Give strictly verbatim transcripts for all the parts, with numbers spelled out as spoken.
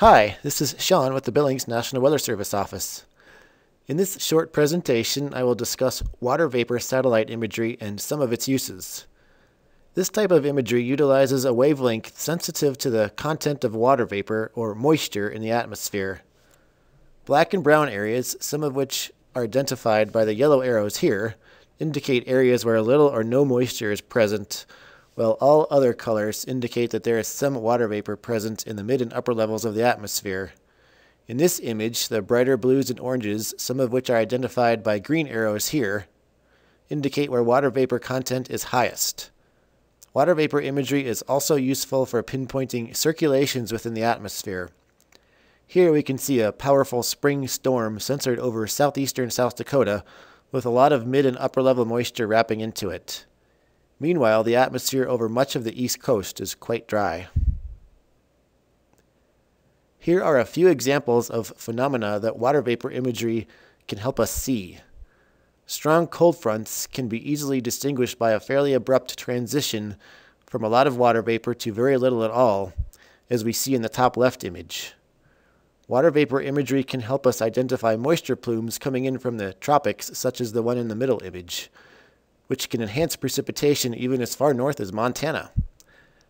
Hi, this is Sean with the Billings National Weather Service office. In this short presentation, I will discuss water vapor satellite imagery and some of its uses. This type of imagery utilizes a wavelength sensitive to the content of water vapor or moisture in the atmosphere. Black and brown areas, some of which are identified by the yellow arrows here, indicate areas where little or no moisture is present, while all other colors indicate that there is some water vapor present in the mid and upper levels of the atmosphere. In this image, the brighter blues and oranges, some of which are identified by green arrows here, indicate where water vapor content is highest. Water vapor imagery is also useful for pinpointing circulations within the atmosphere. Here we can see a powerful spring storm censored over southeastern South Dakota, with a lot of mid and upper level moisture wrapping into it. Meanwhile, the atmosphere over much of the East Coast is quite dry. Here are a few examples of phenomena that water vapor imagery can help us see. Strong cold fronts can be easily distinguished by a fairly abrupt transition from a lot of water vapor to very little at all, as we see in the top left image. Water vapor imagery can help us identify moisture plumes coming in from the tropics, such as the one in the middle image, which can enhance precipitation even as far north as Montana.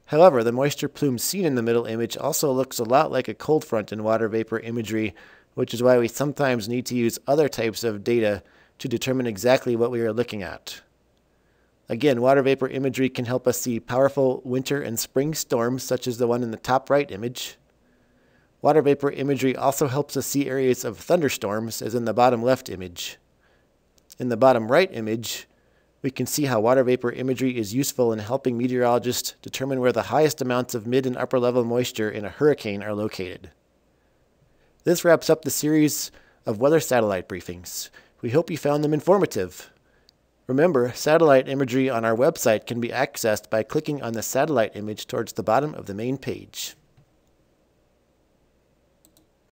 However, the moisture plume seen in the middle image also looks a lot like a cold front in water vapor imagery, which is why we sometimes need to use other types of data to determine exactly what we are looking at. Again, water vapor imagery can help us see powerful winter and spring storms such as the one in the top right image. Water vapor imagery also helps us see areas of thunderstorms as in the bottom left image. In the bottom right image, we can see how water vapor imagery is useful in helping meteorologists determine where the highest amounts of mid and upper level moisture in a hurricane are located. This wraps up the series of weather satellite briefings. We hope you found them informative. Remember, satellite imagery on our website can be accessed by clicking on the satellite image towards the bottom of the main page.